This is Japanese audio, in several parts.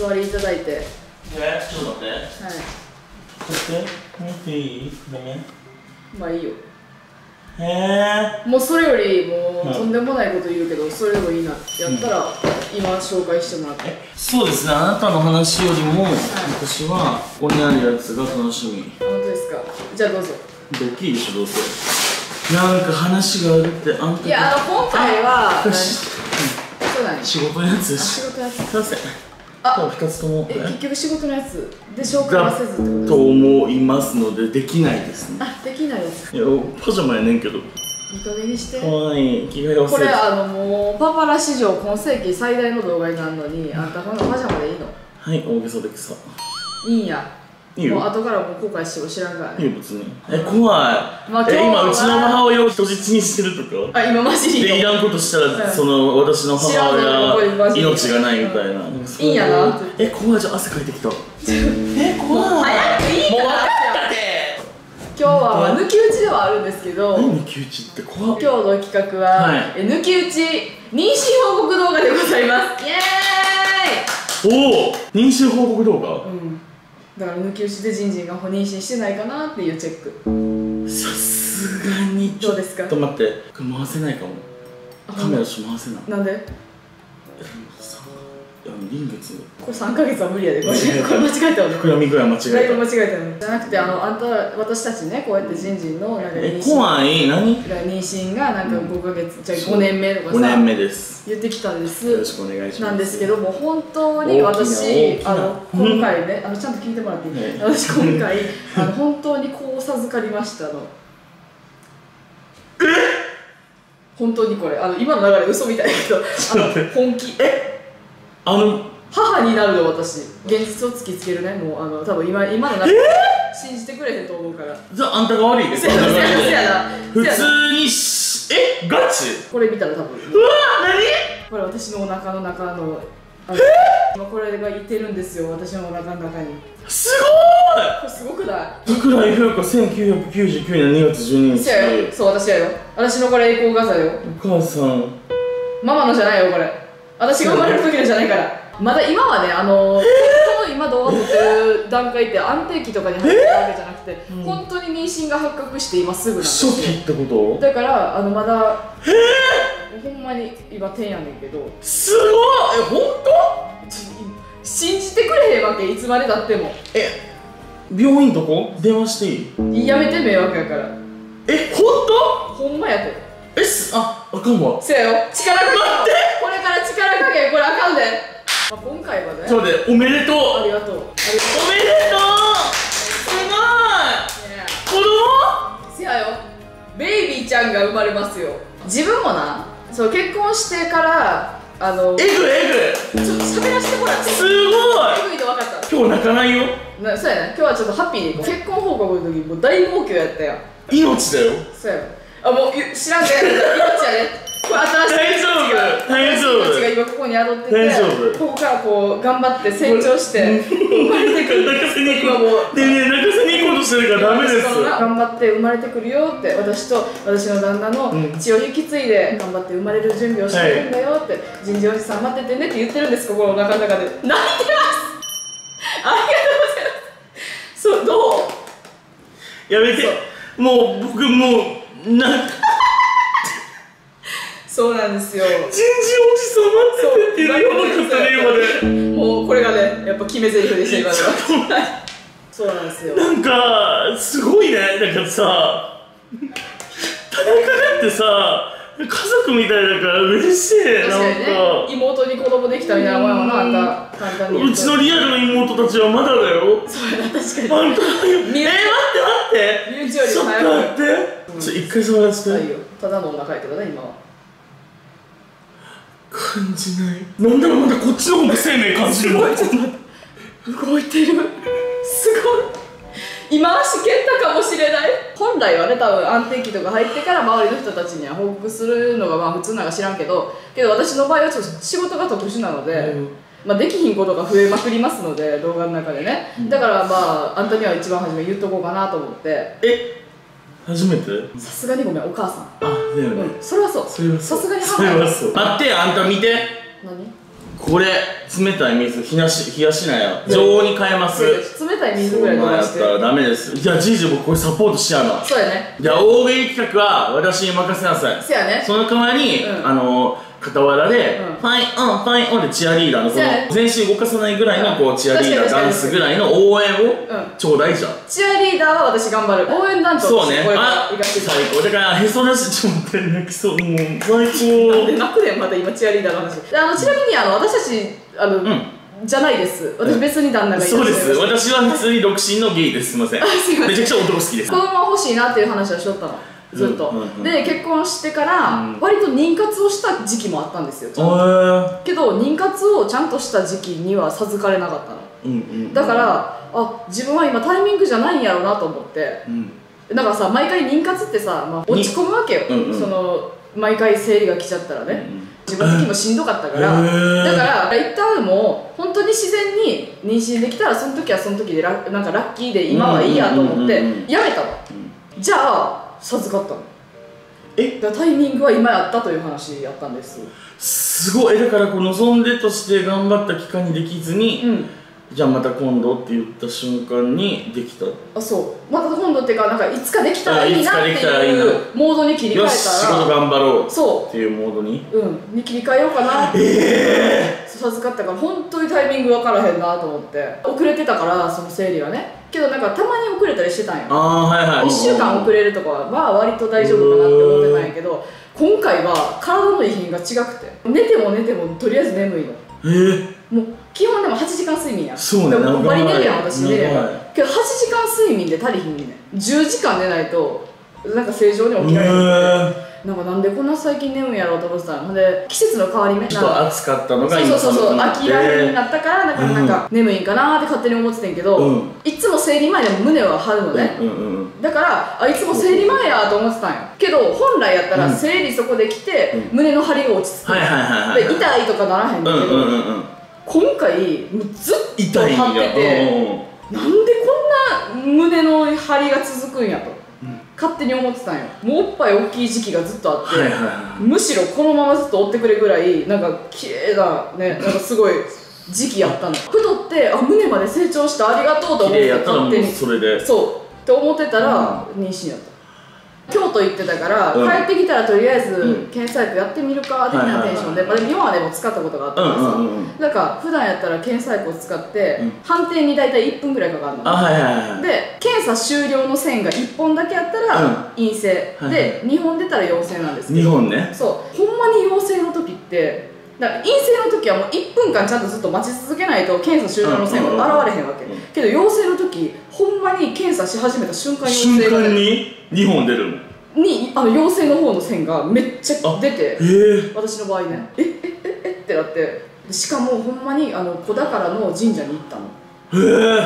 座りいただいて。ちょっと待って。はい。見ていい？ダメ？まあいいよ。もうそれよりもうとんでもないこと言うけど、それでもいいなってやったら、今紹介してもらって。そうですね、あなたの話よりも私はここにあるやつが楽しみ。本当ですか？じゃあどうぞ。ドッキリでしょ、どうせ。なんか話があるってあんた。いや、今回は仕事のやつです。仕事のやつ、すいません。あ、2つとも結局仕事のやつで紹介はせずってことと思いますので、できないですね。あ、できないです。いや、パジャマやねんけど、いい加減にして。かわいい、着替え忘れて。これもうパパラ史上今世紀最大の動画になるのに、あんたこのパジャマでいいの？はい、大げさでくさいいんや。いいよ、もう後からもう後悔しても知らんからね。いいよ、別に。怖い。今うちの母親を人質にしてるとか。あ、今マジでいらんことしたら、その私の母親命がないみたいな。いいんやな。怖い。じゃあ汗かいてきた。怖い。早くいいから。もう分かったて。今日は抜き打ちではあるんですけど。抜き打ちって怖い。今日の企画は抜き打ち妊娠報告動画でございます。イエーイ。おお、妊娠報告動画。だから抜き打ちでジンジンが妊娠してないかなっていうチェック。さすがにどうですか？ちょっと待って、これ回せないかも。カメラし回せない。なんで？臨月のこれ3ヶ月は無理やで。これ間違えたわね。これは間違えた。だいぶ間違えた。じゃなくて、あんた私たちね、こうやってジンジンのなんか妊娠、怖い、何？妊娠がなんか5ヶ月、じゃ5年目とかさ、5年目です。言ってきたんです。よろしくお願いします。なんですけども、本当に私今回ね、ちゃんと聞いてもらっていい？私今回本当にこう授かりましたの。え？本当にこれ今の流れ嘘みたいだけど本気。母になるの私。現実を突きつけるね。もう多分今の中で信じてくれへんと思うから。じゃああんたが悪いです。せやな、せやな。普通にガチ？これ見たら多分。うわー、何？これ私のお腹の中の今これがいてるんですよ、私のお腹の中に。すごーい。これすごくない？桜井冬子1999年2月12日。せやよ。そう、私やよ。私のこれエコー画像よ。お母さん。ママのじゃないよこれ。私が生まれる時のじゃないから。まだ今はね、今動画撮ってる段階って安定期とかに入ってるわけじゃなくて、本当に妊娠が発覚して今すぐなんですよ。初期ってこと？だからまだほんまに今天やねんけど。すごい。本当？信じてくれへんわけ、いつまでだっても。病院どこ？電話していい？やめて、迷惑やから。本当？ほんまやて。あかんわ。せやよ。力加減。待って。これから力加減、これあかんで。まあ今回はね。そうで、おめでとう。ありがとう。おめでとう。すごい。子供？せやよ。ベイビーちゃんが生まれますよ。自分もな、そう結婚してからえぐ。ちょっと喋らせてもらって。すごい。えぐいと分かった。今日泣かないよ。そうやね。今日はちょっとハッピーに。結婚報告の時もう大号泣やったやん。命だよ。そうやよ。もう知らんけど、命やね。これ新しい命が今ここに宿ってて、ここからこう頑張って成長して生まれてくる。今もう泣かせに行こうとしてるからダメです。頑張って生まれてくるよって、私と私の旦那の血を引き継いで頑張って生まれる準備をしてるんだよって、人事おじさん待っててねって言ってるんです。ここの中で泣いてます。ありがとうございます。そう、どう？やめて。もう僕もうそうなんですよ。人事おじさん待っててって言わなかったね、今ね。もうこれがね、やっぱ決め台詞でした今のは。そうなんですよ。なんかすごいね、なんかさ、田中だってさ、家族みたいだから嬉しい。なんか妹に子供できたみたいなもんはなんか簡単に。うちのリアルの妹たちはまだだよ。そうだ、確かに。待って待って。ちょっと待って。一回触らせて。ただのお腹やけどね、今は感じない。なんだろう、まだこっちの方が生命感じる。動いてる。すごい。今足蹴ったかもしれない。本来はね、多分安定期とか入ってから周りの人たちには報告するのがまあ普通なんか知らんけど、私の場合はちょっと仕事が特殊なので、まあできひんことが増えまくりますので、動画の中でね。だからまああんたには一番初め言っとこうかなと思って。初めて。さすがにごめん、お母さん。あ、だよね。それはそう。さすがに母さん。それはそう。待って、あんた見て。何？これ冷たい水冷やしなよ。常温に変えます。冷たい水ぐらい飲ませてそんなんやったらダメです。いやじいじ僕これサポートしちゃうの。そうやね。いや大喜利企画は私に任せなさい。そうやね。その代わりに、うん、傍らで、ファインオン、ファインオンでチアリーダーのこの全身動かさないぐらいのこうチアリーダーダンスぐらいの応援をちょうだいじゃん。チアリーダーは私頑張る。応援団長そうね。あ、最高。だからへそ出しちょっと泣きそう。もう最高。なんで泣くねんまた今チアリーダーの話。ちなみに私たちじゃないです。私別に旦那がいる。そうです。私は普通に独身のゲイです。すみません。めちゃくちゃ男好きです。子供欲しいなっていう話はしとったの。ずっとで結婚してから割と妊活をした時期もあったんですよ。けど妊活をちゃんとした時期には授かれなかったの。だからあ自分は今タイミングじゃないんやろうなと思って、だからさ毎回妊活ってさ、まあ、落ち込むわけよ。その毎回生理が来ちゃったらね、自分的にもしんどかったから、だから一旦もう本当に自然に妊娠できたらその時はその時でなんかラッキーで今はいいやと思ってやめたの。じゃあ授かったの。だタイミングは今やったという話やったんです。すごい。だから望んでとして頑張った期間にできずに、じゃあまた今度って言った瞬間にできた。あそうまた今度っていうかなんかいつかできたらいいなっていうモードに切り替えたらよし仕事頑張ろうそうっていうモードにに切り替えようかなって授かったから本当にタイミング分からへんなと思って。遅れてたからその生理はね、けどなんかたまに遅れたりしてたんよ。1週間遅れるとかはまあ割と大丈夫かなって思ってたんやけど、今回は体の異変が違くて寝ても寝てもとりあえず眠いの。もう基本でも8時間睡眠や。そうね。バリ寝るやん私寝るやん。けど8時間睡眠で足りひんねん。10時間寝ないとなんか正常に起きられへんって。なんかなんでこんな最近眠いやろうと思ってたの。ほんで季節の変わり目ちょっと暑かったのが今寒くなって秋らへんになったからなんか眠いんかなって勝手に思ってたんやけど、いつも生理前でも胸は張るのね。だからあいつも生理前やと思ってたんやけど、本来やったら生理そこで来て胸の張りが落ち着くで痛いとかならへんけど、今回ずっと張っててなんでこんな胸の張りが続くんやと勝手に思ってたんよ。もうおっぱい大きい時期がずっとあって、むしろこのままずっと追ってくれぐらいなんか綺麗なね、なんかすごい時期やったの。太ってあ胸まで成長したありがとうと思って勝手にそれでそうって思ってたら妊娠やった。京都行ってたから帰ってきたらとりあえず検査薬やってみるか的なテンションで、まあ今までも使ったことがあったんですよ。だから普段やったら検査薬を使って判定に大体1分ぐらいかかるので、検査終了の線が1本だけやったら陰性で2本出たら陽性なんですけど、そうほんまに陽性の時ってだから陰性の時はもう1分間ちゃんとずっと待ち続けないと検査終了の線は現れへんわけ。けど陽性の時ほんまに検査し始めた瞬間陽性がね2本出るのに陽性の方の線がめっちゃ出て、私の場合ねえってなって、しかもほんまに子宝の神社に行ったの。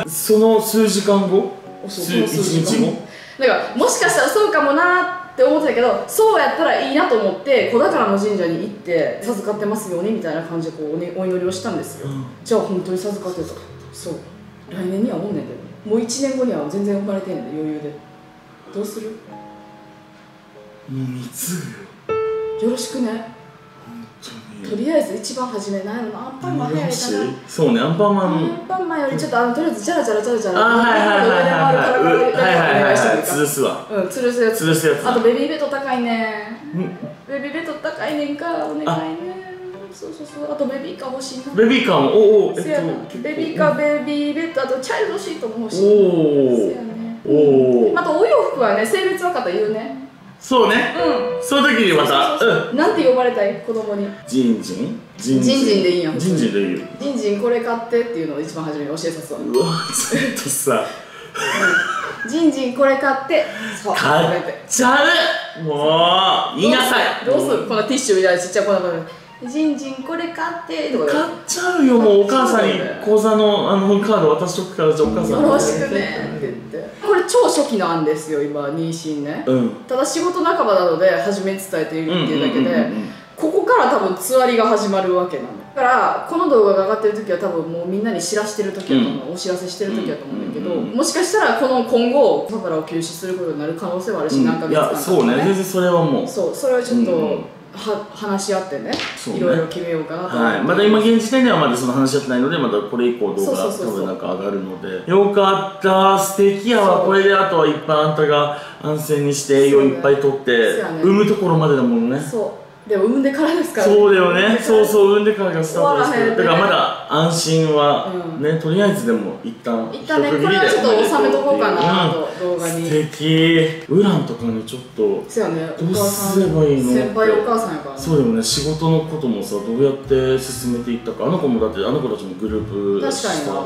その数時間後1日後だからもしかしたらそうかもなって思ってたけど、そうやったらいいなと思って子宝の神社に行って授かってますようにみたいな感じでこうお祈りをしたんですよ。じゃあ本当に授かってた。そう来年にはおんねんけどもう1年後には全然生まれてんねん余裕で。どうする？よろしくね。とりあえず一番初めないのアンパンマンやりたな。そうねアンパンマン。アンパンマンよりちょっととりあえずジャラジャラジャラジャラ。吊るすわ。吊るすやつ。あとベビーベッド高いね。ベビーベッド高いねんかお願いね。そうそうそう。あとベビーカー欲しいな。ベビーカーもベビーカーベビーベッドあとチャイルドシートも欲しい。おお。あとお洋服はね性別分かったら言うね。そうね。その時にまたなんて呼ばれたい子供に。ジンジンジンジンでいいよ。ジンジンでいいよ。ジンジンこれ買ってっていうのを一番初めに教えさせた。うわちょっとさジンジンこれ買って買っちゃう。もう言いなさい。どうするこのティッシュみたいなちっちゃい子供にジンジンこれ買ってとか買っちゃうよ。もうお母さんに口座のカード渡しとくからお母さんよろしくねって言って。これ超初期なんですよ今妊娠ね。ただ仕事仲間なので初めに伝えているっていうだけでここから多分つわりが始まるわけなの。だからこの動画が上がってる時は多分もうみんなに知らしてる時だと思う。お知らせしてる時だと思うんだけど、もしかしたらこの今後子宝を休止することになる可能性はあるし何ヶ月間かね。そうね全然それはもうそうそれはちょっと話し合ってね、いろいろ決めようかなと、はい、まだ今現時点ではまだその話し合ってないので、まだこれ以降動画が多分なんか上がるので、よかった素敵やわ。これであとは一般あんたが安静にして栄養いっぱいとって、ね、産むところまでだもんね。そうでも産んでからですからね。そうだよね、そうそう、産んでからがスタートですから、ね、だからまだ安心はね、とりあえずでも一旦ね、これはちょっと収めとこうかなと、動画に。素敵。ウランとかにちょっとどうすればいいの、先輩お母さんやからね。そうだよね、仕事のこともさ、どうやって進めていったか。あの子もだって、あの子たちもグループだしさ。確かに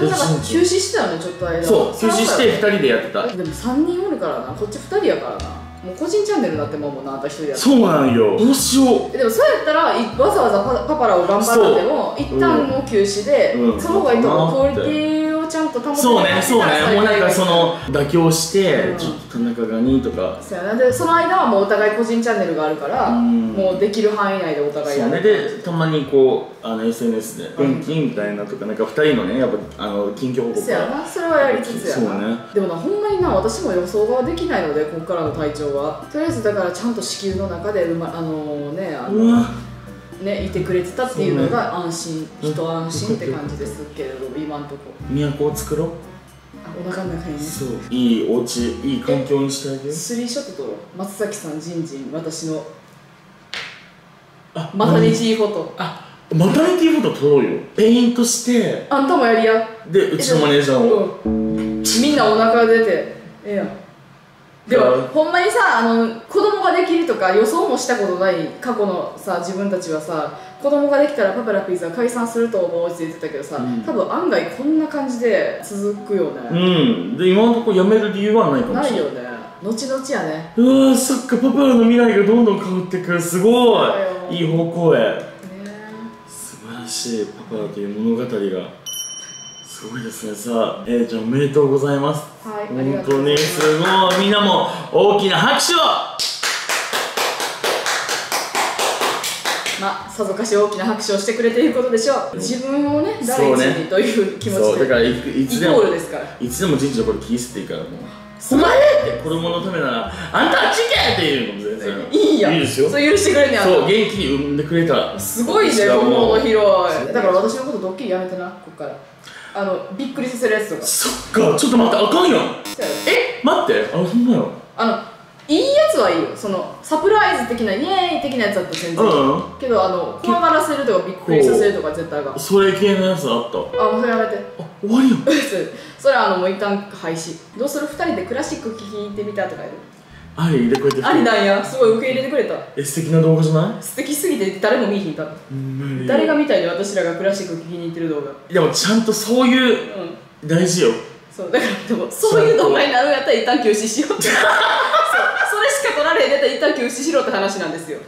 な。でもなんか休止してたよね、ちょっと間。そう、休止して2人でやってた。でも3人おるからな、こっち2人やからな。もう個人チャンネルになってももうな、あんた一人やって。そうなんよ、どうしよう。でもそうやったらわざわざパパラを頑張らなくても一旦もう休止で、その方がいいと思う。クオリティをちゃんと保って。そうね、そうね、もうなんかその妥協してちょっと田中が2とか。そうやな。でその間はもうお互い個人チャンネルがあるから、もうできる範囲内でお互いやる。でたまにこうSNS で元気みたいなとか、なんか2人のね、やっぱ近況報告。そうやな、それはやりつつやな。でもな、ほんまにな、私も予想ができないので、ここからの体調はとりあえずだからちゃんと子宮の中でいてくれてたっていうのが安心、一安心って感じですけれど、今んとこ都を作ろう。お腹の中にね、そう、いいお家、いい環境にしてあげる。スリーショット撮ろう。松崎さん、じんじん、私のマタニティフォト。マタニティフォト撮ろうよ。ペイントしてあんたもやりやで、うちのマネージャーをみんなお腹出てええやん。でもほんまにさ、子供ができるとか予想もしたことない過去のさ、自分たちはさ、子供ができたらパパラピーズは解散すると思うって言ってたけどさ、多分案外こんな感じで続くよね。で今のところ辞める理由はないかもしれない。ないよね、後々やね。うわ、そっか、パパラの未来がどんどん変わってくる。すごいいい方向へ。素晴らしいパパラという物語が。すごいですね。さあ、ちゃんおめでとうございます。はい、本当にすごい。みんなも大きな拍手を。まあ、さぞかし大きな拍手をしてくれていることでしょう。自分をね、第一にという気持ちで。そう、だからいつでもイコールですから。いつでも人事のこれ気にしていいからもう。すまねって子供のためなら、あんたあっち行けっていうのも全然いいやん。いいですよ。そう許してくれんねん。そう、元気に産んでくれたら。すごいね、この広い。だから私のことドッキリやめてな、こっから。びっくりさせるやつとか。そっか、ちょっと待って、あかんやん。え、待って、そんなよ。いいやつはいいよ。そのサプライズ的なイエーイ的なやつだったら全然いいけど、怖がらせるとかびっくりさせるとか絶対あかん。それ系のやつあった。もうそれやめて。終わりやん。それはもう一旦廃止。どうする、2人でクラシック聴いてみたとかやる。ありでこうやってありなんや、すごい受け入れてくれた。素敵な動画じゃない？素敵すぎて誰も見に行った。誰が見たいで、私らがクラシック聴きに行ってる動画。でもちゃんとそういう大事よ。そうだから、でもそういう動画になるんやったら一旦休止しようって、それしか撮られへんやったら一旦休止しろって話なんですよ。